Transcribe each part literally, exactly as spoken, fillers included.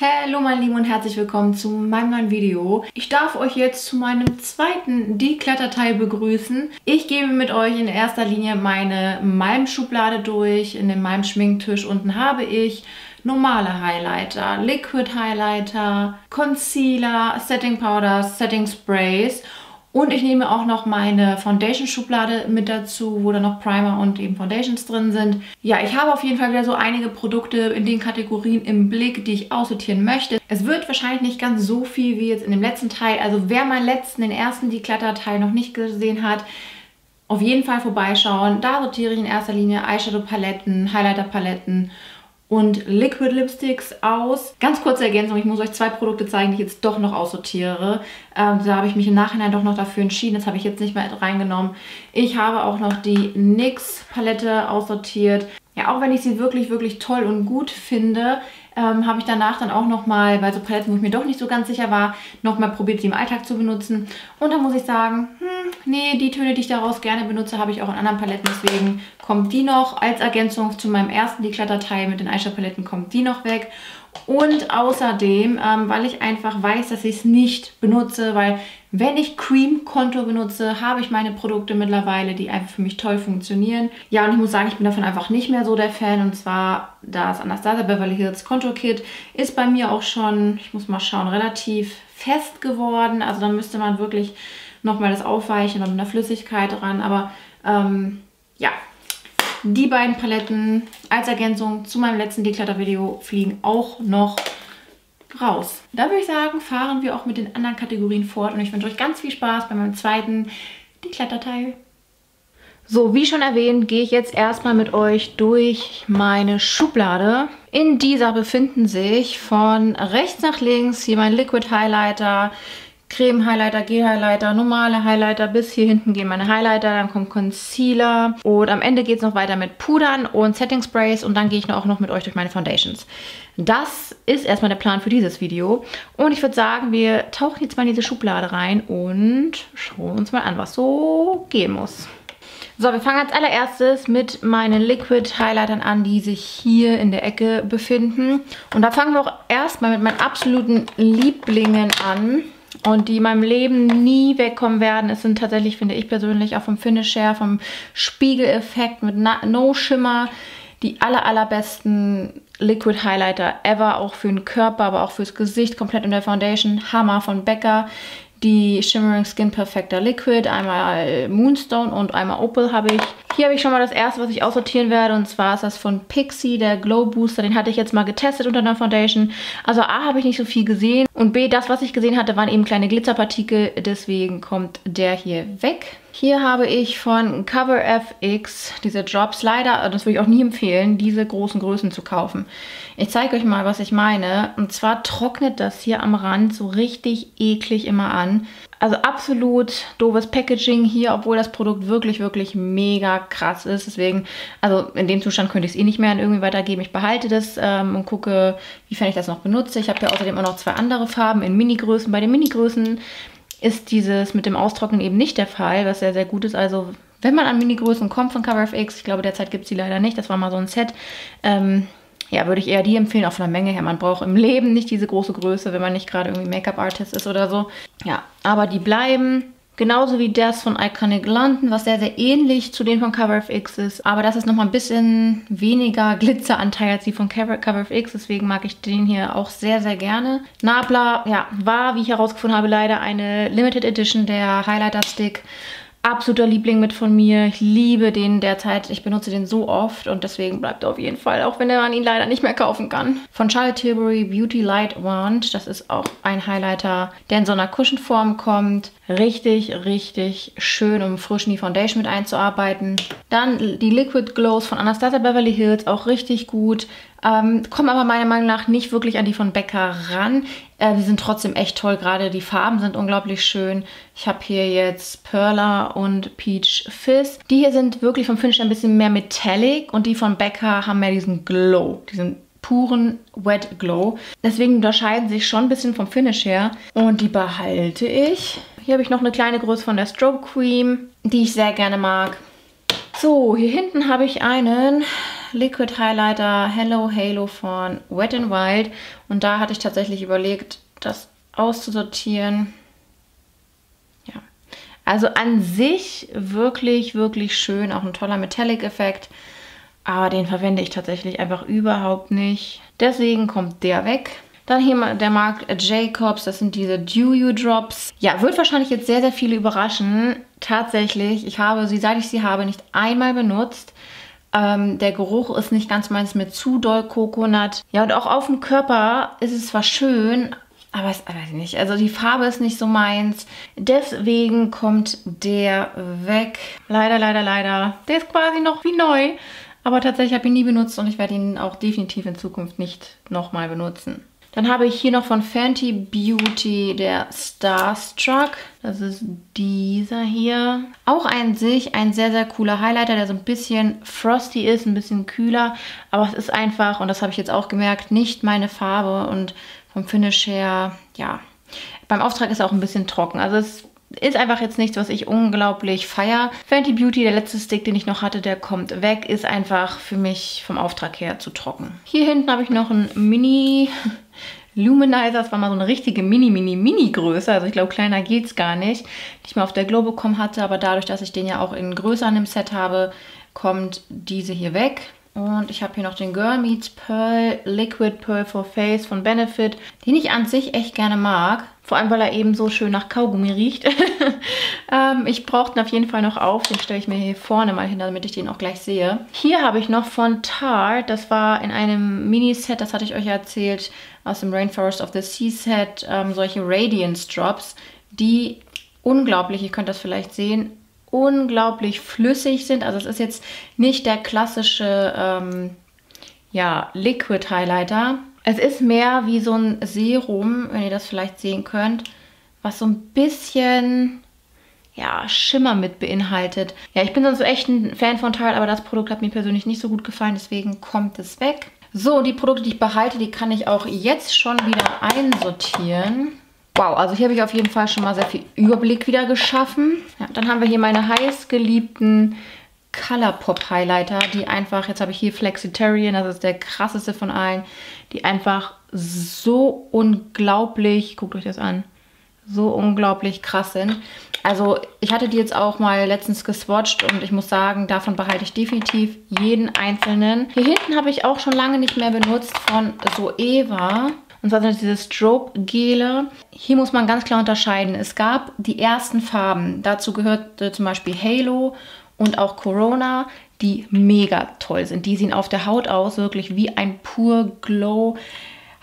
Hallo meine Lieben und herzlich willkommen zu meinem neuen Video. Ich darf euch jetzt zu meinem zweiten Dekletterteil begrüßen. Ich gebe mit euch in erster Linie meine Malm-Schublade durch. In dem Malm-Schminktisch unten habe ich normale Highlighter, Liquid Highlighter, Concealer, Setting Powder, Setting Sprays. Und ich nehme auch noch meine Foundation-Schublade mit dazu, wo dann noch Primer und eben Foundations drin sind. Ja, ich habe auf jeden Fall wieder so einige Produkte in den Kategorien im Blick, die ich aussortieren möchte. Es wird wahrscheinlich nicht ganz so viel wie jetzt in dem letzten Teil. Also wer meinen letzten, den ersten Declutter-Teil noch nicht gesehen hat, auf jeden Fall vorbeischauen. Da sortiere ich in erster Linie Eyeshadow-Paletten, Highlighter-Paletten und Liquid Lipsticks aus. Ganz kurze Ergänzung, ich muss euch zwei Produkte zeigen, die ich jetzt doch noch aussortiere. Ähm, da habe ich mich im Nachhinein doch noch dafür entschieden. Das habe ich jetzt nicht mehr reingenommen. Ich habe auch noch die N Y X Palette aussortiert. Ja, auch wenn ich sie wirklich, wirklich toll und gut finde, ähm, habe ich danach dann auch nochmal, bei so Paletten, wo ich mir doch nicht so ganz sicher war, nochmal probiert, sie im Alltag zu benutzen. Und da muss ich sagen, hm, nee, die Töne, die ich daraus gerne benutze, habe ich auch in anderen Paletten. Deswegen kommt die noch als Ergänzung zu meinem ersten Dekletterteil mit den Eyeshadow-Paletten, kommt die noch weg. Und außerdem, ähm, weil ich einfach weiß, dass ich es nicht benutze, weil wenn ich Cream-Konto benutze, habe ich meine Produkte mittlerweile, die einfach für mich toll funktionieren. Ja, und ich muss sagen, ich bin davon einfach nicht mehr so der Fan. Und zwar das Anastasia Beverly Hills Konto-Kit ist bei mir auch schon, ich muss mal schauen, relativ fest geworden. Also da müsste man wirklich nochmal das aufweichen und mit einer Flüssigkeit dran. Aber ähm, ja... Die beiden Paletten als Ergänzung zu meinem letzten Declutter-Video fliegen auch noch raus. Da würde ich sagen, fahren wir auch mit den anderen Kategorien fort und ich wünsche euch ganz viel Spaß bei meinem zweiten Declutter-Teil. So, wie schon erwähnt, gehe ich jetzt erstmal mit euch durch meine Schublade. In dieser befinden sich von rechts nach links hier mein Liquid Highlighter, Creme-Highlighter, Gel-Highlighter, normale Highlighter, bis hier hinten gehen meine Highlighter, dann kommt Concealer und am Ende geht es noch weiter mit Pudern und Setting-Sprays und dann gehe ich auch noch mit euch durch meine Foundations. Das ist erstmal der Plan für dieses Video und ich würde sagen, wir tauchen jetzt mal in diese Schublade rein und schauen uns mal an, was so gehen muss. So, wir fangen als allererstes mit meinen Liquid-Highlightern an, die sich hier in der Ecke befinden. Und da fangen wir auch erstmal mit meinen absoluten Lieblingen an. Und die in meinem Leben nie wegkommen werden. Es sind tatsächlich, finde ich persönlich, auch vom Finish her, vom Spiegeleffekt mit No Shimmer, die aller, allerbesten Liquid Highlighter ever. Auch für den Körper, aber auch fürs Gesicht. Komplett in der Foundation. Hammer von Becca. Die Shimmering Skin Perfector Liquid. Einmal Moonstone und einmal Opal habe ich. Hier habe ich schon mal das erste, was ich aussortieren werde. Und zwar ist das von Pixi, der Glow Booster. Den hatte ich jetzt mal getestet unter einer Foundation. Also A, habe ich nicht so viel gesehen. Und B, das, was ich gesehen hatte, waren eben kleine Glitzerpartikel. Deswegen kommt der hier weg. Hier habe ich von Cover F X diese Drop Slider. Das würde ich auch nie empfehlen, diese großen Größen zu kaufen. Ich zeige euch mal, was ich meine. Und zwar trocknet das hier am Rand so richtig eklig immer an. Also absolut doofes Packaging hier, obwohl das Produkt wirklich, wirklich mega krass ist. Deswegen, also in dem Zustand könnte ich es eh nicht mehr an irgendwie weitergeben. Ich behalte das ähm, und gucke, wie fern ich das noch benutze. Ich habe hier außerdem auch noch zwei andere Farben in Mini-Größen. Bei den Mini-Größen ist dieses mit dem Austrocknen eben nicht der Fall, was sehr, sehr gut ist. Also wenn man an Mini-Größen kommt von Cover F X, ich glaube derzeit gibt es die leider nicht, das war mal so ein Set, ähm, ja, würde ich eher die empfehlen, auch von der Menge her. Man braucht im Leben nicht diese große Größe, wenn man nicht gerade irgendwie Make-up-Artist ist oder so. Ja, aber die bleiben. Genauso wie das von Iconic London, was sehr, sehr ähnlich zu denen von Cover F X ist. Aber das ist nochmal ein bisschen weniger Glitzeranteil als die von Cover F X. Deswegen mag ich den hier auch sehr, sehr gerne. Nabla, ja, war, wie ich herausgefunden habe, leider eine Limited Edition, der Highlighter Stick. Absoluter Liebling mit von mir. Ich liebe den derzeit. Ich benutze den so oft und deswegen bleibt er auf jeden Fall, auch wenn man ihn leider nicht mehr kaufen kann. Von Charlotte Tilbury Beauty Light Wand. Das ist auch ein Highlighter, der in so einer Kuschenform kommt. Richtig, richtig schön, um frisch in die Foundation mit einzuarbeiten. Dann die Liquid Glows von Anastasia Beverly Hills. Auch richtig gut. Ähm, kommen aber meiner Meinung nach nicht wirklich an die von Becca ran. Äh, die sind trotzdem echt toll, gerade die Farben sind unglaublich schön. Ich habe hier jetzt Perla und Peach Fizz. Die hier sind wirklich vom Finish ein bisschen mehr metallic und die von Becca haben mehr diesen Glow, diesen puren Wet Glow. Deswegen unterscheiden sich schon ein bisschen vom Finish her und die behalte ich. Hier habe ich noch eine kleine Größe von der Strobe Cream, die ich sehr gerne mag. So, hier hinten habe ich einen Liquid Highlighter Hello Halo von Wet n Wild. Und da hatte ich tatsächlich überlegt, das auszusortieren. Ja, also an sich wirklich, wirklich schön. Auch ein toller Metallic-Effekt. Aber den verwende ich tatsächlich einfach überhaupt nicht. Deswegen kommt der weg. Dann hier der Marc Jacobs, das sind diese Dew You Drops. Ja, wird wahrscheinlich jetzt sehr, sehr viele überraschen. Tatsächlich, ich habe sie, seit ich sie habe, nicht einmal benutzt. Ähm, der Geruch ist nicht ganz meins mit zu doll Coconut. Ja, und auch auf dem Körper ist es zwar schön, aber es weiß ich nicht. Also die Farbe ist nicht so meins. Deswegen kommt der weg. Leider, leider, leider. Der ist quasi noch wie neu. Aber tatsächlich habe ich ihn nie benutzt und ich werde ihn auch definitiv in Zukunft nicht nochmal benutzen. Dann habe ich hier noch von Fenty Beauty der Starstruck. Das ist dieser hier. Auch an sich ein sehr, sehr cooler Highlighter, der so ein bisschen frosty ist, ein bisschen kühler. Aber es ist einfach, und das habe ich jetzt auch gemerkt, nicht meine Farbe. Und vom Finish her, ja, beim Auftrag ist er auch ein bisschen trocken. Also es ist einfach jetzt nichts, was ich unglaublich feiere. Fenty Beauty, der letzte Stick, den ich noch hatte, der kommt weg. Ist einfach für mich vom Auftrag her zu trocken. Hier hinten habe ich noch einen Mini Luminizer. Das war mal so eine richtige Mini, Mini, Mini-Größe. Also ich glaube, kleiner geht es gar nicht. Die ich mal auf der Glow bekommen hatte. Aber dadurch, dass ich den ja auch in Größe an dem Set habe, kommt diese hier weg. Und ich habe hier noch den Girl Meets Pearl Liquid Pearl for Face von Benefit, den ich an sich echt gerne mag. Vor allem, weil er eben so schön nach Kaugummi riecht. ähm, ich brauche den auf jeden Fall noch auf. Den stelle ich mir hier vorne mal hin, damit ich den auch gleich sehe. Hier habe ich noch von Tarte. Das war in einem Miniset, das hatte ich euch ja erzählt, aus dem Rainforest of the Sea Set. Ähm, solche Radiance Drops, die unglaublich, ihr könnt das vielleicht sehen, unglaublich flüssig sind. Also es ist jetzt nicht der klassische ähm, ja, Liquid Highlighter. Es ist mehr wie so ein Serum, wenn ihr das vielleicht sehen könnt, was so ein bisschen ja, Schimmer mit beinhaltet. Ja, ich bin sonst echt ein Fan von Tarte, aber das Produkt hat mir persönlich nicht so gut gefallen, deswegen kommt es weg. So, die Produkte, die ich behalte, die kann ich auch jetzt schon wieder einsortieren. Wow, also hier habe ich auf jeden Fall schon mal sehr viel Überblick wieder geschaffen. Ja, dann haben wir hier meine heiß geliebten Colourpop Highlighter, die einfach, jetzt habe ich hier Flexitarian, das ist der krasseste von allen, die einfach so unglaublich, guckt euch das an, so unglaublich krass sind. Also ich hatte die jetzt auch mal letztens geswatcht und ich muss sagen, davon behalte ich definitiv jeden einzelnen. Hier hinten habe ich auch schon lange nicht mehr benutzt von Zoeva. Und zwar sind das diese Strobe-Gele. Hier muss man ganz klar unterscheiden. Es gab die ersten Farben. Dazu gehört äh, zum Beispiel Halo und auch Corona, die mega toll sind. Die sehen auf der Haut aus, wirklich wie ein pur Glow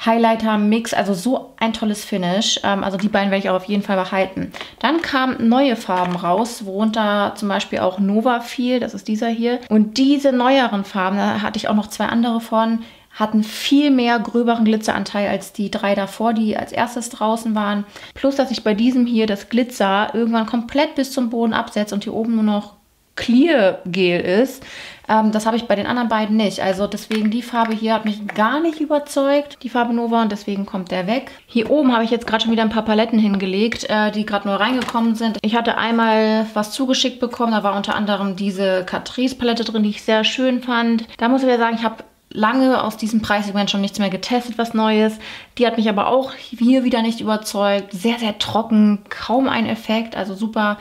Highlighter Mix. Also so ein tolles Finish. Ähm, also die beiden werde ich auch auf jeden Fall behalten. Dann kamen neue Farben raus, worunter zum Beispiel auch Nova fiel. Das ist dieser hier. Und diese neueren Farben, da hatte ich auch noch zwei andere von, hatten viel mehr gröberen Glitzeranteil als die drei davor, die als erstes draußen waren. Plus, dass ich bei diesem hier das Glitzer irgendwann komplett bis zum Boden absetze und hier oben nur noch Clear Gel ist. Ähm, das habe ich bei den anderen beiden nicht. Also deswegen, die Farbe hier hat mich gar nicht überzeugt, die Farbe Nova, und deswegen kommt der weg. Hier oben habe ich jetzt gerade schon wieder ein paar Paletten hingelegt, äh, die gerade neu reingekommen sind. Ich hatte einmal was zugeschickt bekommen, da war unter anderem diese Catrice Palette drin, die ich sehr schön fand. Da muss ich ja sagen, ich habe lange aus diesem Preissegment schon nichts mehr getestet, was Neues. Die hat mich aber auch hier wieder nicht überzeugt. Sehr, sehr trocken, kaum ein Effekt, also super,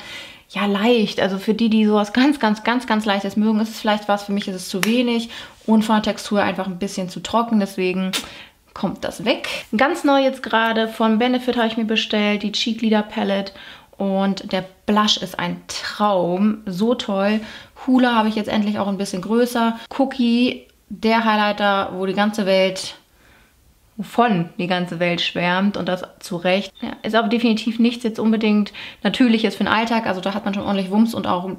ja, leicht. Also für die, die sowas ganz, ganz, ganz, ganz Leichtes mögen, ist es vielleicht was. Für mich ist es zu wenig und von der Textur einfach ein bisschen zu trocken, deswegen kommt das weg. Ganz neu jetzt gerade von Benefit habe ich mir bestellt, die Cheek Lider Palette. Und der Blush ist ein Traum, so toll. Hula habe ich jetzt endlich auch ein bisschen größer. Cookie, der Highlighter, wo die ganze Welt, wovon die ganze Welt schwärmt, und das zu Recht. Ja, ist aber definitiv nichts jetzt unbedingt Natürliches für den Alltag. Also da hat man schon ordentlich Wumms und auch,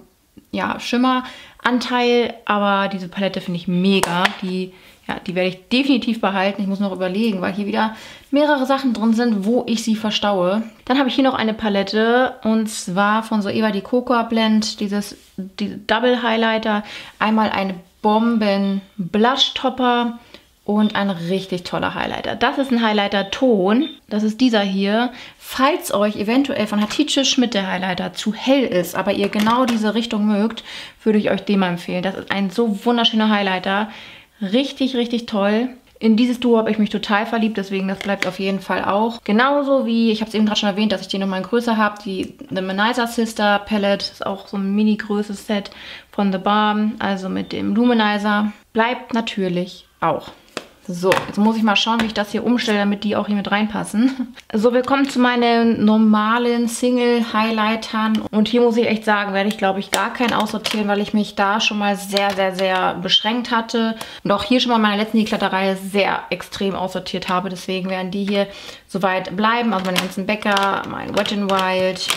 ja, Schimmeranteil. Aber diese Palette finde ich mega. Die, ja, die werde ich definitiv behalten. Ich muss noch überlegen, weil hier wieder mehrere Sachen drin sind, wo ich sie verstaue. Dann habe ich hier noch eine Palette, und zwar von Zoeva die Cocoa Blend. Dieses die Double Highlighter. Einmal eine Bomben Blush Topper und ein richtig toller Highlighter. Das ist ein Highlighter-Ton, das ist dieser hier. Falls euch eventuell von Hatice Schmidt der Highlighter zu hell ist, aber ihr genau diese Richtung mögt, würde ich euch den mal empfehlen. Das ist ein so wunderschöner Highlighter, richtig, richtig toll. In dieses Duo habe ich mich total verliebt, deswegen das bleibt auf jeden Fall auch. Genauso wie, ich habe es eben gerade schon erwähnt, dass ich den nochmal in Größe habe, die The Manizer Sister Palette, ist auch so ein mini-größes Set von The Balm, also mit dem Luminizer. Bleibt natürlich auch. So, jetzt muss ich mal schauen, wie ich das hier umstelle, damit die auch hier mit reinpassen. So, wir kommen zu meinen normalen Single-Highlightern. Und hier muss ich echt sagen, werde ich, glaube ich, gar keinen aussortieren, weil ich mich da schon mal sehr, sehr, sehr beschränkt hatte. Und auch hier schon mal in meiner letzten Kletterreihe sehr extrem aussortiert habe. Deswegen werden die hier soweit bleiben. Also meine ganzen Becca, mein Wet n Wild,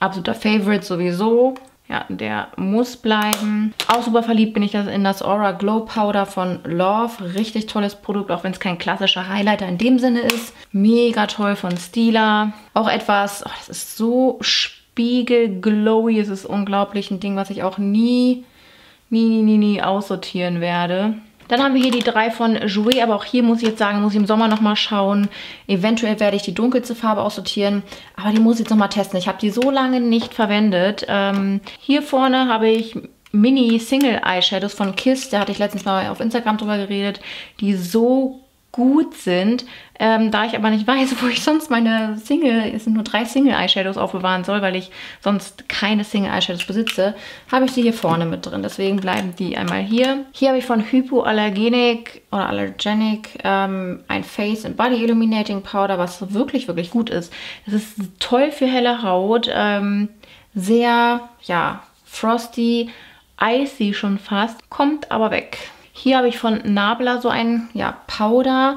absoluter Favorite sowieso. Ja, der muss bleiben. Auch super verliebt bin ich in das Aura Glow Powder von Love. Richtig tolles Produkt, auch wenn es kein klassischer Highlighter in dem Sinne ist. Mega toll von Stila. Auch etwas, oh, das ist so spiegelglowy. Es ist unglaublich ein Ding, was ich auch nie, nie, nie, nie, nie aussortieren werde. Dann haben wir hier die drei von Jouer, aber auch hier muss ich jetzt sagen, muss ich im Sommer nochmal schauen. Eventuell werde ich die dunkelste Farbe aussortieren, aber die muss ich jetzt nochmal testen. Ich habe die so lange nicht verwendet. Ähm, hier vorne habe ich Mini-Single-Eyeshadows von Kiss, da hatte ich letztens mal auf Instagram drüber geredet, die so gut sind. Ähm, da ich aber nicht weiß, wo ich sonst meine Single, es sind nur drei Single-Eyeshadows aufbewahren soll, weil ich sonst keine Single-Eyeshadows besitze, habe ich die hier vorne mit drin. Deswegen bleiben die einmal hier. Hier habe ich von Hypoallergenic oder Allergenic ähm, ein Face and Body Illuminating Powder, was wirklich, wirklich gut ist. Das ist toll für helle Haut. Ähm, sehr, ja, frosty, icy schon fast. Kommt aber weg. Hier habe ich von Nabla so einen, ja, Powder.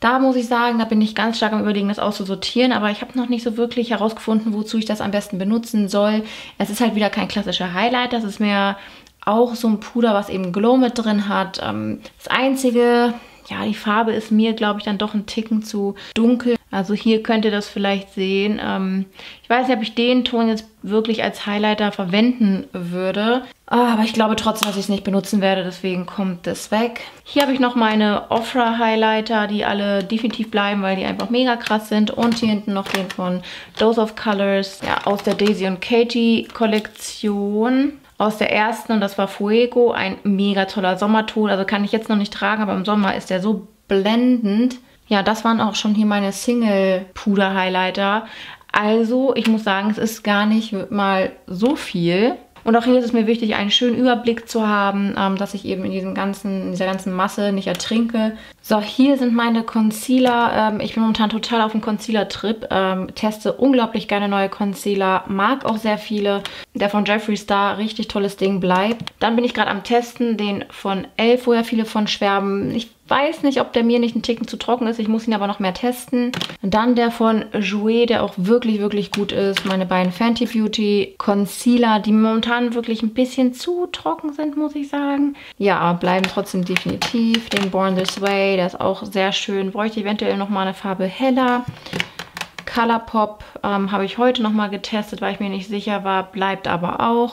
Da muss ich sagen, da bin ich ganz stark am Überlegen, das auszusortieren. Aber ich habe noch nicht so wirklich herausgefunden, wozu ich das am besten benutzen soll. Es ist halt wieder kein klassischer Highlighter. Es ist mehr auch so ein Puder, was eben Glow mit drin hat. Das Einzige, ja, die Farbe ist mir, glaube ich, dann doch ein Ticken zu dunkel. Also hier könnt ihr das vielleicht sehen. Ich weiß nicht, ob ich den Ton jetzt wirklich als Highlighter verwenden würde. Aber ich glaube trotzdem, dass ich es nicht benutzen werde. Deswegen kommt das weg. Hier habe ich noch meine Ofra Highlighter, die alle definitiv bleiben, weil die einfach mega krass sind. Und hier hinten noch den von Dose of Colors, ja, aus der Daisy und Katie Kollektion. Aus der ersten, und das war Fuego, ein mega toller Sommerton. Also kann ich jetzt noch nicht tragen, aber im Sommer ist der so blendend. Ja, das waren auch schon hier meine Single-Puder-Highlighter. Also, ich muss sagen, es ist gar nicht mal so viel. Und auch hier ist es mir wichtig, einen schönen Überblick zu haben, ähm, dass ich eben in, diesem ganzen, in dieser ganzen Masse nicht ertrinke. So, hier sind meine Concealer. Ähm, ich bin momentan total auf dem Concealer-Trip. Ähm, teste unglaublich gerne neue Concealer. Mag auch sehr viele. Der von Jeffree Star, richtig tolles Ding, bleibt. Dann bin ich gerade am Testen, den von Elf, wo ja viele von schwärmen. Ich weiß nicht, ob der mir nicht einen Ticken zu trocken ist. Ich muss ihn aber noch mehr testen. Dann der von Jouer, der auch wirklich, wirklich gut ist. Meine beiden Fenty Beauty Concealer, die momentan wirklich ein bisschen zu trocken sind, muss ich sagen. Ja, aber bleiben trotzdem definitiv. Den Born This Way, der ist auch sehr schön. Bräuchte eventuell nochmal eine Farbe heller. Colourpop ähm, habe ich heute nochmal getestet, weil ich mir nicht sicher war. Bleibt aber auch.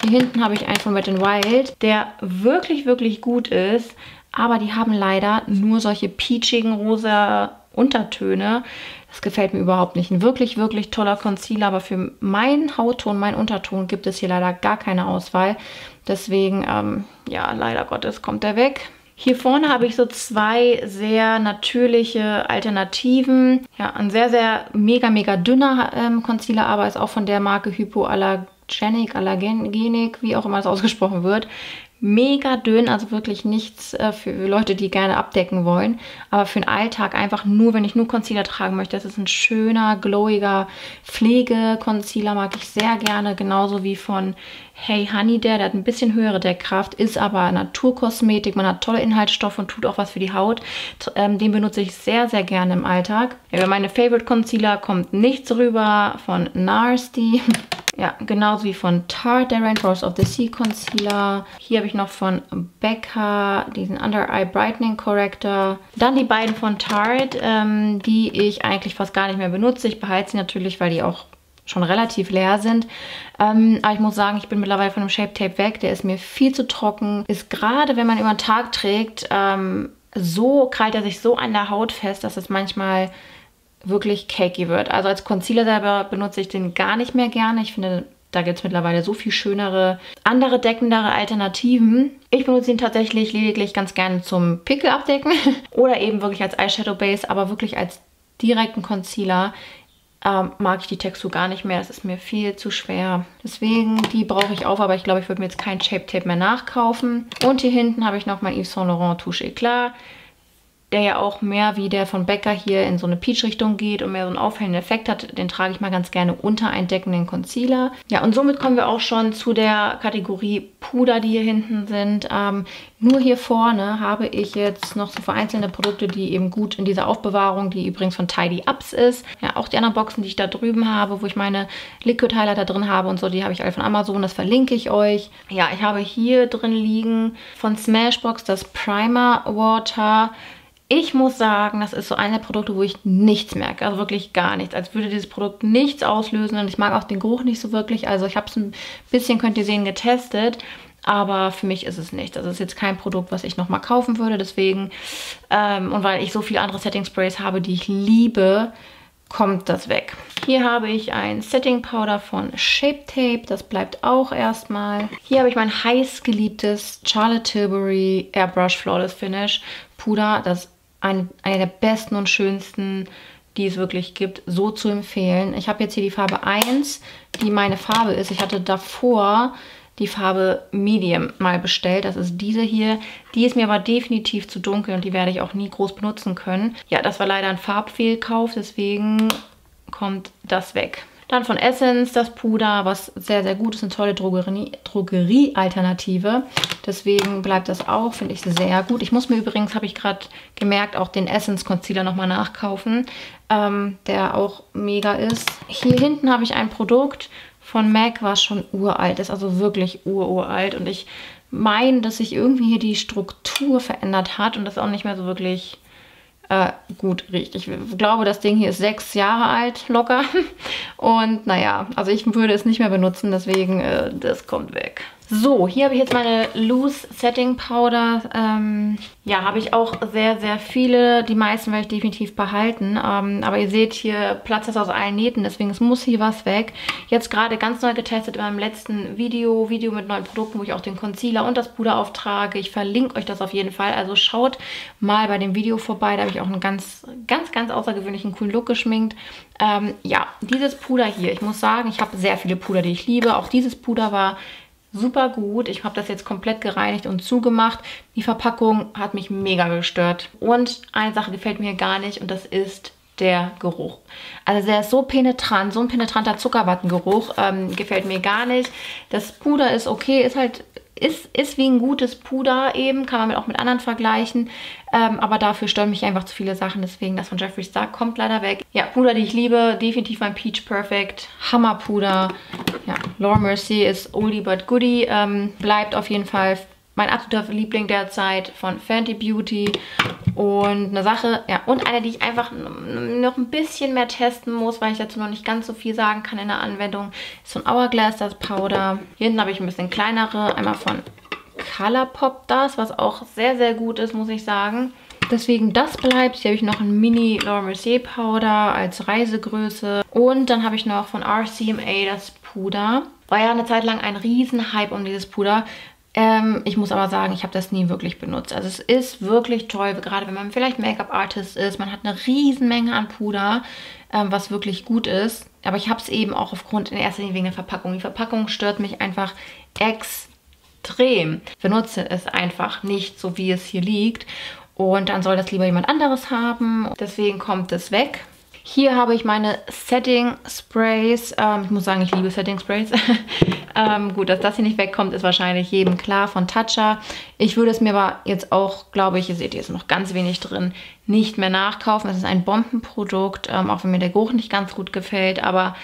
Hier hinten habe ich einen von Wet n Wild, der wirklich, wirklich gut ist. Aber die haben leider nur solche peachigen, rosa Untertöne. Das gefällt mir überhaupt nicht. Ein wirklich, wirklich toller Concealer. Aber für meinen Hautton, meinen Unterton gibt es hier leider gar keine Auswahl. Deswegen, ähm, ja, leider Gottes kommt der weg. Hier vorne habe ich so zwei sehr natürliche Alternativen. Ja, ein sehr, sehr mega, mega dünner ähm, Concealer, aber ist auch von der Marke Hypoallergenic, Allergenic, wie auch immer das ausgesprochen wird. Mega dünn, also wirklich nichts äh, für Leute, die gerne abdecken wollen. Aber für den Alltag einfach nur, wenn ich nur Concealer tragen möchte. Das ist ein schöner, glowiger Pflege-Concealer, mag ich sehr gerne. Genauso wie von Hey Honey, der, der hat ein bisschen höhere Deckkraft, ist aber Naturkosmetik. Man hat tolle Inhaltsstoffe und tut auch was für die Haut. Ähm, den benutze ich sehr, sehr gerne im Alltag. Ja, meine Favorite Concealer kommt nichts rüber von Nars. Ja, genauso wie von Tarte, der Rainforest of the Sea Concealer. Hier habe ich noch von Becca diesen Under-Eye Brightening Corrector. Dann die beiden von Tarte, ähm, die ich eigentlich fast gar nicht mehr benutze. Ich behalte sie natürlich, weil die auch schon relativ leer sind. Ähm, aber ich muss sagen, ich bin mittlerweile von dem Shape Tape weg. Der ist mir viel zu trocken. Ist gerade, wenn man über den Tag trägt, ähm, so, krallt er sich so an der Haut fest, dass es manchmal wirklich cakey wird. Also als Concealer selber benutze ich den gar nicht mehr gerne. Ich finde, da gibt es mittlerweile so viel schönere, andere deckendere Alternativen. Ich benutze ihn tatsächlich lediglich ganz gerne zum Pickel abdecken oder eben wirklich als Eyeshadow Base, aber wirklich als direkten Concealer ähm, mag ich die Textur gar nicht mehr. Das ist mir viel zu schwer. Deswegen, die brauche ich auf, aber ich glaube, ich würde mir jetzt kein Shape Tape mehr nachkaufen. Und hier hinten habe ich noch mein Yves Saint Laurent Touche Eclat, der ja auch mehr wie der von Becca hier in so eine Peach-Richtung geht und mehr so einen aufhellenden Effekt hat. Den trage ich mal ganz gerne unter einen deckenden Concealer. Ja, und somit kommen wir auch schon zu der Kategorie Puder, die hier hinten sind. Ähm, nur hier vorne habe ich jetzt noch so vereinzelte Produkte, die eben gut in dieser Aufbewahrung, die übrigens von Tidy Ups ist. Ja, auch die anderen Boxen, die ich da drüben habe, wo ich meine Liquid-Highlighter drin habe und so, die habe ich alle von Amazon, das verlinke ich euch. Ja, ich habe hier drin liegen von Smashbox das Primer Water. Ich muss sagen, das ist so einer der Produkte, wo ich nichts merke, also wirklich gar nichts. Als würde dieses Produkt nichts auslösen und ich mag auch den Geruch nicht so wirklich. Also ich habe es ein bisschen, könnt ihr sehen, getestet, aber für mich ist es nichts. Also es ist jetzt kein Produkt, was ich nochmal kaufen würde. Deswegen, ähm, und weil ich so viele andere Setting Sprays habe, die ich liebe, kommt das weg. Hier habe ich ein Setting Powder von Shape Tape. Das bleibt auch erstmal. Hier habe ich mein heiß geliebtes Charlotte Tilbury Airbrush Flawless Finish Puder. Das Eine, eine der besten und schönsten, die es wirklich gibt, so zu empfehlen. Ich habe jetzt hier die Farbe eins, die meine Farbe ist. Ich hatte davor die Farbe Medium mal bestellt. Das ist diese hier. Die ist mir aber definitiv zu dunkel und die werde ich auch nie groß benutzen können. Ja, das war leider ein Farbfehlkauf, deswegen kommt das weg. Dann von Essence das Puder, was sehr, sehr gut ist. Eine tolle Drogerie-Alternative. Deswegen bleibt das auch, finde ich, sehr gut. Ich muss mir übrigens, habe ich gerade gemerkt, auch den Essence Concealer nochmal nachkaufen, ähm, der auch mega ist. Hier hinten habe ich ein Produkt von MAC, was schon uralt ist, also wirklich ururalt. Und ich meine, dass sich irgendwie hier die Struktur verändert hat und das auch nicht mehr so wirklich Äh, gut riecht. Ich glaube, das Ding hier ist sechs Jahre alt, locker. Und naja, also ich würde es nicht mehr benutzen, deswegen, äh, das kommt weg. So, hier habe ich jetzt meine Loose Setting Powder. Ähm, ja, habe ich auch sehr, sehr viele. Die meisten werde ich definitiv behalten. Ähm, aber ihr seht, hier platzt das aus allen Nähten, deswegen es muss hier was weg. Jetzt gerade ganz neu getestet in meinem letzten Video. Video mit neuen Produkten, wo ich auch den Concealer und das Puder auftrage. Ich verlinke euch das auf jeden Fall. Also schaut mal bei dem Video vorbei. Da habe ich auch einen ganz, ganz, ganz außergewöhnlichen, coolen Look geschminkt. Ähm, ja, dieses Puder hier. Ich muss sagen, ich habe sehr viele Puder, die ich liebe. Auch dieses Puder war super gut. Ich habe das jetzt komplett gereinigt und zugemacht. Die Verpackung hat mich mega gestört. Und eine Sache gefällt mir gar nicht und das ist der Geruch. Also der ist so penetrant, so ein penetranter Zuckerwattengeruch. Ähm, gefällt mir gar nicht. Das Puder ist okay, ist halt, ist, ist wie ein gutes Puder eben. Kann man auch mit anderen vergleichen. Ähm, aber dafür stören mich einfach zu viele Sachen. Deswegen das von Jeffree Star kommt leider weg. Ja, Puder, die ich liebe. Definitiv mein Peach Perfect. Hammerpuder. Ja, Laura Mercier ist oldie but goodie. Ähm, bleibt auf jeden Fall mein absoluter Liebling derzeit von Fenty Beauty. Und eine Sache, ja, und eine, die ich einfach noch ein bisschen mehr testen muss, weil ich dazu noch nicht ganz so viel sagen kann in der Anwendung, ist von Hourglass das Powder. Hier hinten habe ich ein bisschen kleinere, einmal von Colourpop das, was auch sehr, sehr gut ist, muss ich sagen. Deswegen das bleibt. Hier habe ich noch ein Mini Laura Mercier Powder als Reisegröße. Und dann habe ich noch von R C M A das Puder. War ja eine Zeit lang ein Riesenhype um dieses Puder. Ähm, ich muss aber sagen, ich habe das nie wirklich benutzt. Also es ist wirklich toll, gerade wenn man vielleicht Make-up-Artist ist. Man hat eine Riesenmenge an Puder, ähm, was wirklich gut ist. Aber ich habe es eben auch aufgrund in erster Linie wegen der Verpackung. Die Verpackung stört mich einfach extrem. Ich benutze es einfach nicht, so wie es hier liegt. Und dann soll das lieber jemand anderes haben. Deswegen kommt es weg. Hier habe ich meine Setting Sprays. Ähm, ich muss sagen, ich liebe Setting Sprays. ähm, gut, dass das hier nicht wegkommt, ist wahrscheinlich jedem klar von Tatcha. Ich würde es mir aber jetzt auch, glaube ich, ihr seht, hier ist noch ganz wenig drin, nicht mehr nachkaufen. Es ist ein Bombenprodukt, ähm, auch wenn mir der Geruch nicht ganz gut gefällt. Aber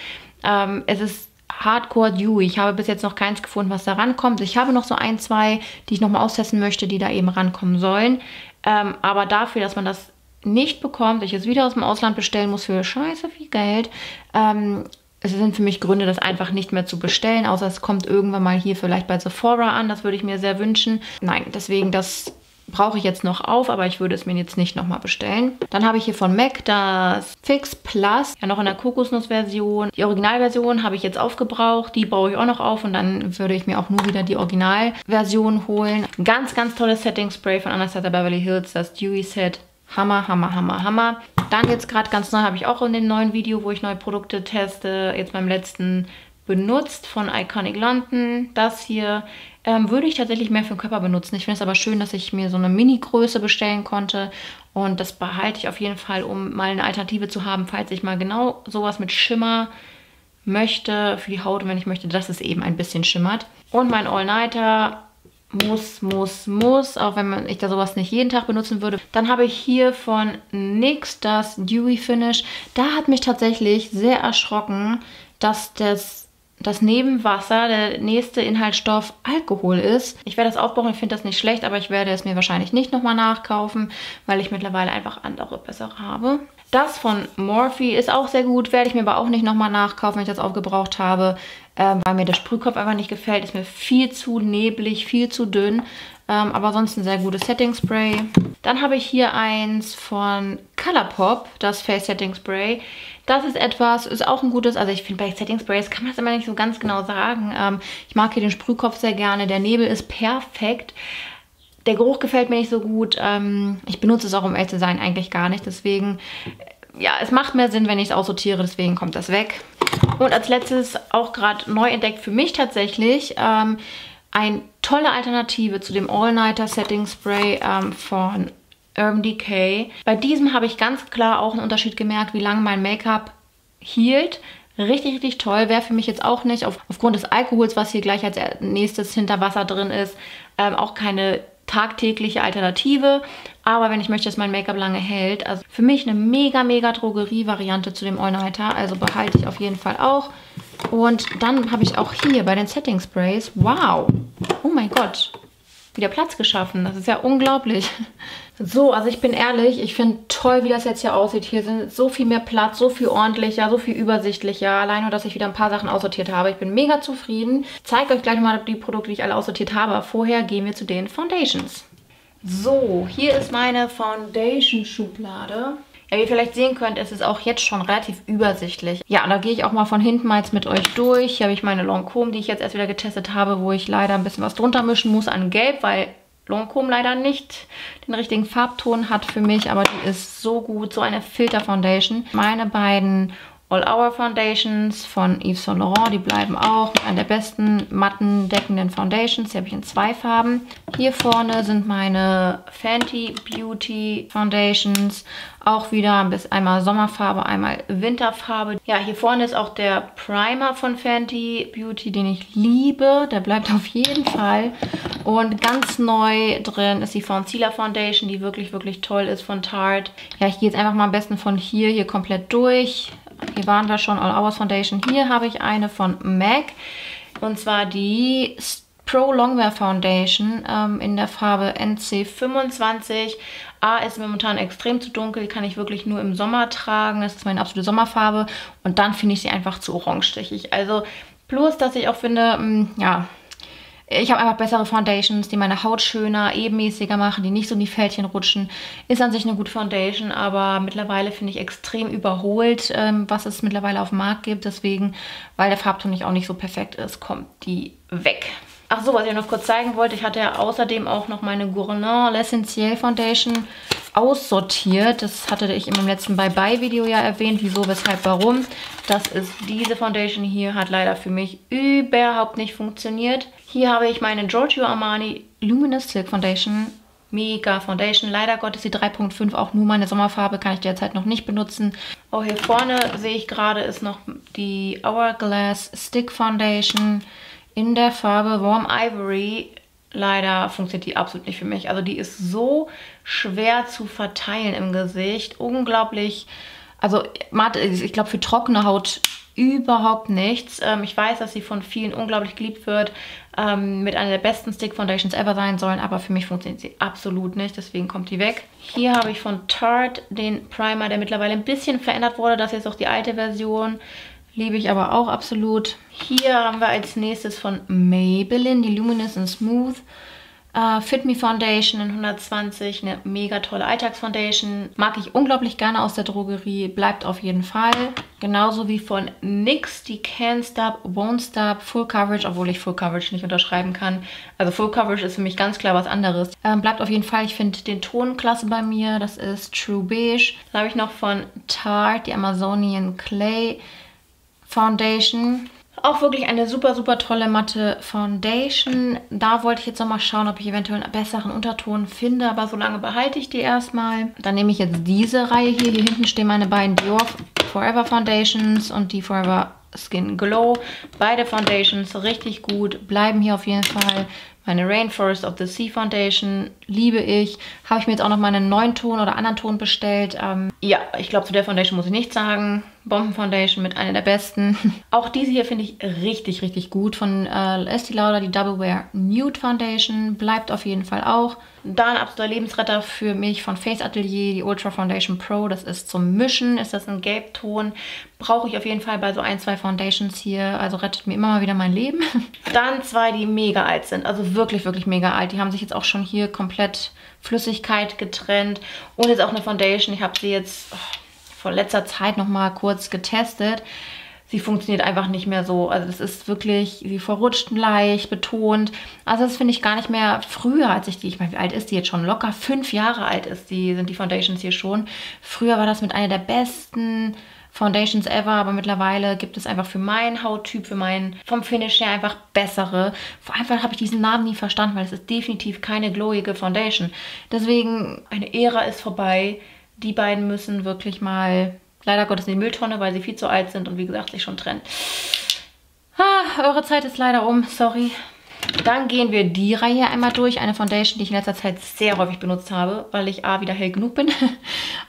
ähm, es ist Hardcore Dewy. Ich habe bis jetzt noch keins gefunden, was da rankommt. Ich habe noch so ein, zwei, die ich nochmal austesten möchte, die da eben rankommen sollen. Ähm, aber dafür, dass man das nicht bekommt, ich es wieder aus dem Ausland bestellen muss für scheiße viel Geld. Ähm, es sind für mich Gründe, das einfach nicht mehr zu bestellen, außer es kommt irgendwann mal hier vielleicht bei Sephora an. Das würde ich mir sehr wünschen. Nein, deswegen das brauche ich jetzt noch auf, aber ich würde es mir jetzt nicht nochmal bestellen. Dann habe ich hier von MAC das Fix Plus, ja noch in der Kokosnuss-Version. Die Originalversion habe ich jetzt aufgebraucht, die brauche ich auch noch auf und dann würde ich mir auch nur wieder die Originalversion holen. Ganz, ganz tolles Setting-Spray von Anastasia Beverly Hills, das Dewy Set. Hammer, Hammer, Hammer, Hammer. Dann jetzt gerade ganz neu, habe ich auch in dem neuen Video, wo ich neue Produkte teste, jetzt beim letzten benutzt von Iconic London. Das hier ähm, würde ich tatsächlich mehr für den Körper benutzen. Ich finde es aber schön, dass ich mir so eine Mini-Größe bestellen konnte. Und das behalte ich auf jeden Fall, um mal eine Alternative zu haben, falls ich mal genau sowas mit Schimmer möchte für die Haut. Und wenn ich möchte, dass es eben ein bisschen schimmert. Und mein All-Nighter... Muss, muss, muss, auch wenn ich da sowas nicht jeden Tag benutzen würde. Dann habe ich hier von N Y X das Dewy Finish. Da hat mich tatsächlich sehr erschrocken, dass das, das neben Wasser der nächste Inhaltsstoff Alkohol ist. Ich werde das aufbrauchen, ich finde das nicht schlecht, aber ich werde es mir wahrscheinlich nicht nochmal nachkaufen, weil ich mittlerweile einfach andere bessere habe. Das von Morphe ist auch sehr gut, werde ich mir aber auch nicht nochmal nachkaufen, wenn ich das aufgebraucht habe, ähm, weil mir der Sprühkopf einfach nicht gefällt. Ist mir viel zu neblig, viel zu dünn, ähm, aber sonst ein sehr gutes Setting Spray. Dann habe ich hier eins von Colourpop, das Face Setting Spray. Das ist etwas, ist auch ein gutes, also ich finde bei Setting Sprays kann man es immer nicht so ganz genau sagen. Ähm, ich mag hier den Sprühkopf sehr gerne, der Nebel ist perfekt. Der Geruch gefällt mir nicht so gut. Ich benutze es auch, um ehrlich zu sein, eigentlich gar nicht. Deswegen, ja, es macht mehr Sinn, wenn ich es aussortiere. Deswegen kommt das weg. Und als letztes, auch gerade neu entdeckt für mich tatsächlich, ähm, eine tolle Alternative zu dem All-Nighter Setting Spray ähm, von Urban Decay. Bei diesem habe ich ganz klar auch einen Unterschied gemerkt, wie lange mein Make-up hielt. Richtig, richtig toll. Wäre für mich jetzt auch nicht, auf, aufgrund des Alkohols, was hier gleich als nächstes hinter Wasser drin ist, ähm, auch keine tagtägliche Alternative, aber wenn ich möchte, dass mein Make-up lange hält, also für mich eine mega, mega Drogerie-Variante zu dem All-Nighter, also behalte ich auf jeden Fall auch. Und dann habe ich auch hier bei den Setting Sprays, wow, oh mein Gott, wieder Platz geschaffen, das ist ja unglaublich. So, also ich bin ehrlich, ich finde toll, wie das jetzt hier aussieht. Hier sind so viel mehr Platz, so viel ordentlicher, so viel übersichtlicher. Allein nur, dass ich wieder ein paar Sachen aussortiert habe. Ich bin mega zufrieden. Ich zeige euch gleich mal die Produkte, die ich alle aussortiert habe. Vorher gehen wir zu den Foundations. So, hier ist meine Foundation-Schublade. Ja, wie ihr vielleicht sehen könnt, es ist auch jetzt schon relativ übersichtlich. Ja, und da gehe ich auch mal von hinten mal jetzt mit euch durch. Hier habe ich meine Lancôme, die ich jetzt erst wieder getestet habe, wo ich leider ein bisschen was drunter mischen muss an Gelb, weil... Lancôme leider nicht den richtigen Farbton hat für mich, aber die ist so gut, so eine Filter-Foundation. Meine beiden All-Hour-Foundations von Yves Saint Laurent, die bleiben auch mit einer der besten matten, deckenden Foundations. Die habe ich in zwei Farben. Hier vorne sind meine Fenty Beauty Foundations. Auch wieder bis einmal Sommerfarbe, einmal Winterfarbe. Ja, hier vorne ist auch der Primer von Fenty Beauty, den ich liebe. Der bleibt auf jeden Fall. Und ganz neu drin ist die von Stila Foundation, die wirklich, wirklich toll ist von Tarte. Ja, ich gehe jetzt einfach mal am besten von hier, hier komplett durch. Hier waren wir schon, All Hours Foundation. Hier habe ich eine von MAC. Und zwar die Pro Longwear Foundation ähm, in der Farbe N C fünfundzwanzig. A ist momentan extrem zu dunkel, die kann ich wirklich nur im Sommer tragen. Das ist meine absolute Sommerfarbe. Und dann finde ich sie einfach zu orangestechig. Also plus, dass ich auch finde, mh, ja... Ich habe einfach bessere Foundations, die meine Haut schöner, ebenmäßiger machen, die nicht so in die Fältchen rutschen. Ist an sich eine gute Foundation, aber mittlerweile finde ich extrem überholt, ähm, was es mittlerweile auf dem Markt gibt. Deswegen, weil der Farbton nicht auch nicht so perfekt ist, kommt die weg. Ach so, was ich noch kurz zeigen wollte, ich hatte ja außerdem auch noch meine Guerlain L'Essentiel Foundation aussortiert. Das hatte ich in meinem letzten Bye-Bye-Video ja erwähnt, wieso, weshalb, warum. Das ist diese Foundation hier, hat leider für mich überhaupt nicht funktioniert. Hier habe ich meine Giorgio Armani Luminous Silk Foundation. Mega Foundation. Leider Gottes die drei Punkt fünf auch nur meine Sommerfarbe, kann ich derzeit noch nicht benutzen. Auch hier vorne sehe ich gerade ist noch die Hourglass Stick Foundation in der Farbe Warm Ivory. Leider funktioniert die absolut nicht für mich. Also die ist so schwer zu verteilen im Gesicht. Unglaublich. Also ich glaube für trockene Haut überhaupt nichts. Ich weiß, dass sie von vielen unglaublich geliebt wird, mit einer der besten Stick Foundations ever sein sollen, aber für mich funktioniert sie absolut nicht, deswegen kommt die weg. Hier habe ich von Tarte den Primer, der mittlerweile ein bisschen verändert wurde. Das ist jetzt auch die alte Version. Liebe ich aber auch absolut. Hier haben wir als nächstes von Maybelline die Luminous and Smooth Uh, Fit Me Foundation in hundertzwanzig, eine mega tolle Alltagsfoundation. Mag ich unglaublich gerne aus der Drogerie, bleibt auf jeden Fall. Genauso wie von N Y X, die Can Stop, Won't Stop, Full Coverage, obwohl ich Full Coverage nicht unterschreiben kann. Also Full Coverage ist für mich ganz klar was anderes. Ähm, bleibt auf jeden Fall, ich finde den Ton klasse bei mir, das ist True Beige. Dann habe ich noch von Tarte, die Amazonian Clay Foundation. Auch wirklich eine super, super tolle matte Foundation. Da wollte ich jetzt nochmal schauen, ob ich eventuell einen besseren Unterton finde. Aber so lange behalte ich die erstmal. Dann nehme ich jetzt diese Reihe hier. Hier hinten stehen meine beiden Dior Forever Foundations und die Forever Skin Glow. Beide Foundations richtig gut. Bleiben hier auf jeden Fall. Meine Rainforest of the Sea Foundation liebe ich. Habe ich mir jetzt auch noch mal einen neuen Ton oder anderen Ton bestellt. Ähm, ja, ich glaube, zu der Foundation muss ich nichts sagen. Bomben Foundation mit einer der besten. Auch diese hier finde ich richtig, richtig gut. Von äh, Estee Lauder, die Double Wear Nude Foundation. Bleibt auf jeden Fall auch. Da ein absoluter Lebensretter für mich von Face Atelier, die Ultra Foundation Pro. Das ist zum Mischen. Ist das ein Gelbton? Brauche ich auf jeden Fall bei so ein, zwei Foundations hier. Also rettet mir immer mal wieder mein Leben. Dann zwei, die mega alt sind. Also wirklich wirklich, wirklich mega alt. Die haben sich jetzt auch schon hier komplett Flüssigkeit getrennt. Und jetzt auch eine Foundation. Ich habe sie jetzt oh, vor letzter Zeit noch mal kurz getestet. Sie funktioniert einfach nicht mehr so. Also es ist wirklich, sie verrutscht leicht, betont. Also das finde ich gar nicht mehr früher, als ich die, ich meine, wie alt ist die jetzt schon? Locker fünf Jahre alt ist die, sind die Foundations hier schon. Früher war das mit einer der besten Foundations ever, aber mittlerweile gibt es einfach für meinen Hauttyp, für meinen, vom Finish her einfach bessere. Vor allem habe ich diesen Namen nie verstanden, weil es ist definitiv keine glowige Foundation. Deswegen, eine Ära ist vorbei. Die beiden müssen wirklich mal, leider Gottes, in die Mülltonne, weil sie viel zu alt sind und wie gesagt, sich schon trennen. Ah, eure Zeit ist leider um, sorry. Dann gehen wir die Reihe einmal durch. Eine Foundation, die ich in letzter Zeit sehr häufig benutzt habe, weil ich A, wieder hell genug bin.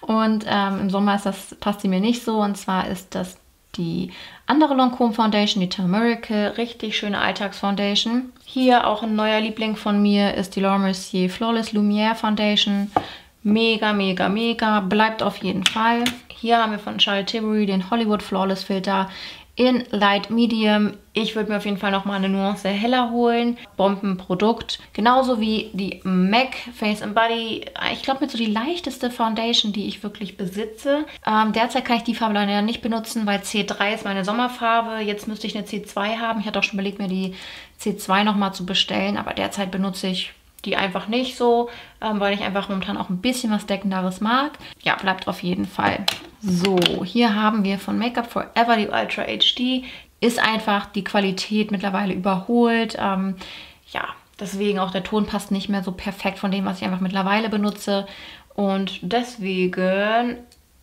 Und ähm, im Sommer ist das, passt sie mir nicht so. Und zwar ist das die andere Lancôme Foundation, die Turmerical. Richtig schöne Alltagsfoundation. Hier auch ein neuer Liebling von mir ist die Laura Mercier Flawless Lumière Foundation. Mega, mega, mega. Bleibt auf jeden Fall. Hier haben wir von Charlotte Tilbury den Hollywood Flawless Filter in Light Medium. Ich würde mir auf jeden Fall nochmal eine Nuance heller holen. Bombenprodukt. Genauso wie die M A C Face and Body. Ich glaube, mit so die leichteste Foundation, die ich wirklich besitze. Ähm, derzeit kann ich die Farbe leider nicht benutzen, weil C drei ist meine Sommerfarbe. Jetzt müsste ich eine C zwei haben. Ich hatte auch schon überlegt, mir die C zwei nochmal zu bestellen. Aber derzeit benutze ich die einfach nicht so, ähm, weil ich einfach momentan auch ein bisschen was Deckenderes mag. Ja, bleibt auf jeden Fall. So, hier haben wir von Make-up Forever die Ultra H D. Ist einfach die Qualität mittlerweile überholt. Ähm, ja, deswegen auch der Ton passt nicht mehr so perfekt von dem, was ich einfach mittlerweile benutze. Und deswegen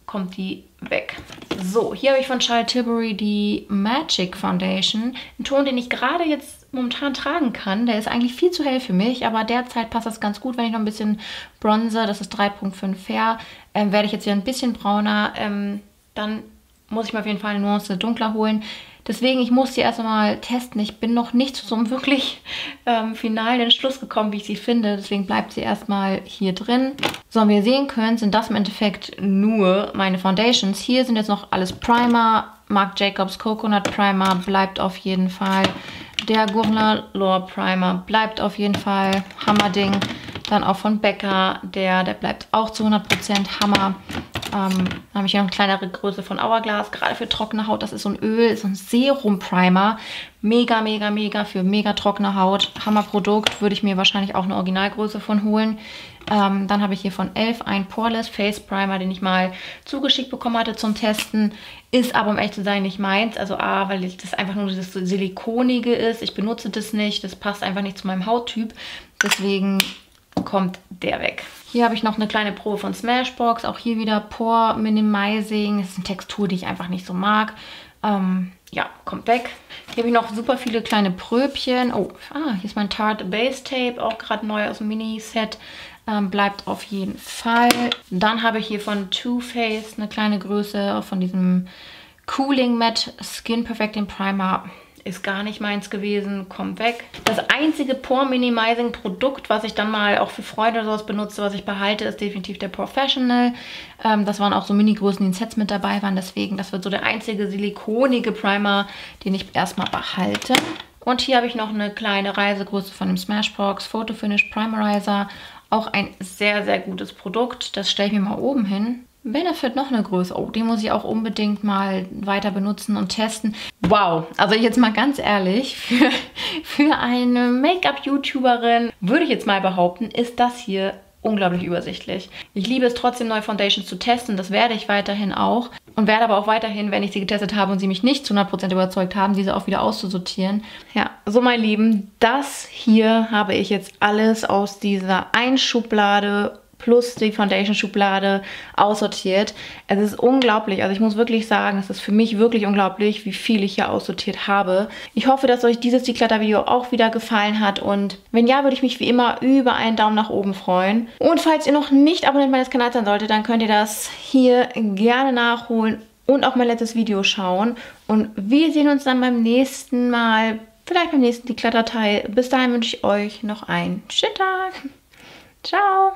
kommt die weg. So, hier habe ich von Charlotte Tilbury die Magic Foundation. Ein Ton, den ich gerade jetzt momentan tragen kann. Der ist eigentlich viel zu hell für mich, aber derzeit passt das ganz gut, wenn ich noch ein bisschen bronze, das ist drei Punkt fünf Fair, ähm, werde ich jetzt hier ein bisschen brauner, ähm, dann muss ich mir auf jeden Fall eine Nuance dunkler holen. Deswegen, ich muss die erstmal testen. Ich bin noch nicht zu so einem wirklich ähm, finalen Entschluss gekommen, wie ich sie finde. Deswegen bleibt sie erstmal hier drin. So, und wie ihr sehen könnt, sind das im Endeffekt nur meine Foundations. Hier sind jetzt noch alles Primer. Marc Jacobs Coconut Primer bleibt auf jeden Fall. Der Guerlain Lore Primer bleibt auf jeden Fall. Hammerding. Dann auch von Becca. Der, der bleibt auch zu hundert Prozent Hammer. Ähm, dann habe ich hier noch eine kleinere Größe von Hourglass, gerade für trockene Haut. Das ist so ein Öl, so ein Serum-Primer. Mega, mega, mega für mega trockene Haut. Hammerprodukt, würde ich mir wahrscheinlich auch eine Originalgröße von holen. Ähm, dann habe ich hier von Elf ein Poreless Face Primer, den ich mal zugeschickt bekommen hatte zum Testen. Ist aber, um ehrlich zu sein, nicht meins. Also A, weil das einfach nur dieses Silikonige ist. Ich benutze das nicht. Das passt einfach nicht zu meinem Hauttyp. Deswegen kommt der weg. Hier habe ich noch eine kleine Probe von Smashbox. Auch hier wieder Pore Minimizing. Das ist eine Textur, die ich einfach nicht so mag. Ähm, ja, kommt weg. Hier habe ich noch super viele kleine Pröbchen. Oh, ah, hier ist mein Tarte Base Tape. Auch gerade neu aus dem Mini-Set. Ähm, bleibt auf jeden Fall. Dann habe ich hier von Too Faced eine kleine Größe. Auch von diesem Cooling Matte Skin Perfecting Primer. Ist gar nicht meins gewesen, kommt weg. Das einzige Pore-Minimizing-Produkt, was ich dann mal auch für Freunde oder sowas benutze, was ich behalte, ist definitiv der Professional. Ähm, das waren auch so Mini-Größen, die in Sets mit dabei waren. Deswegen, das wird so der einzige silikonige Primer, den ich erstmal behalte. Und hier habe ich noch eine kleine Reisegröße von dem Smashbox Photo Finish Primerizer. Auch ein sehr, sehr gutes Produkt. Das stelle ich mir mal oben hin. Benefit noch eine Größe. Oh, die muss ich auch unbedingt mal weiter benutzen und testen. Wow, also jetzt mal ganz ehrlich, für, für eine Make-up-YouTuberin würde ich jetzt mal behaupten, ist das hier unglaublich übersichtlich. Ich liebe es trotzdem, neue Foundations zu testen. Das werde ich weiterhin auch. Und werde aber auch weiterhin, wenn ich sie getestet habe und sie mich nicht zu hundert Prozent überzeugt haben, diese auch wieder auszusortieren. Ja, so meine Lieben, das hier habe ich jetzt alles aus dieser einen Schublade plus die Foundation-Schublade aussortiert. Es ist unglaublich. Also ich muss wirklich sagen, es ist für mich wirklich unglaublich, wie viel ich hier aussortiert habe. Ich hoffe, dass euch dieses Declutter-Video auch wieder gefallen hat. Und wenn ja, würde ich mich wie immer über einen Daumen nach oben freuen. Und falls ihr noch nicht Abonnent meines Kanals sein solltet, dann könnt ihr das hier gerne nachholen und auch mein letztes Video schauen. Und wir sehen uns dann beim nächsten Mal, vielleicht beim nächsten Declutter-Teil. Bis dahin wünsche ich euch noch einen schönen Tag. Ciao!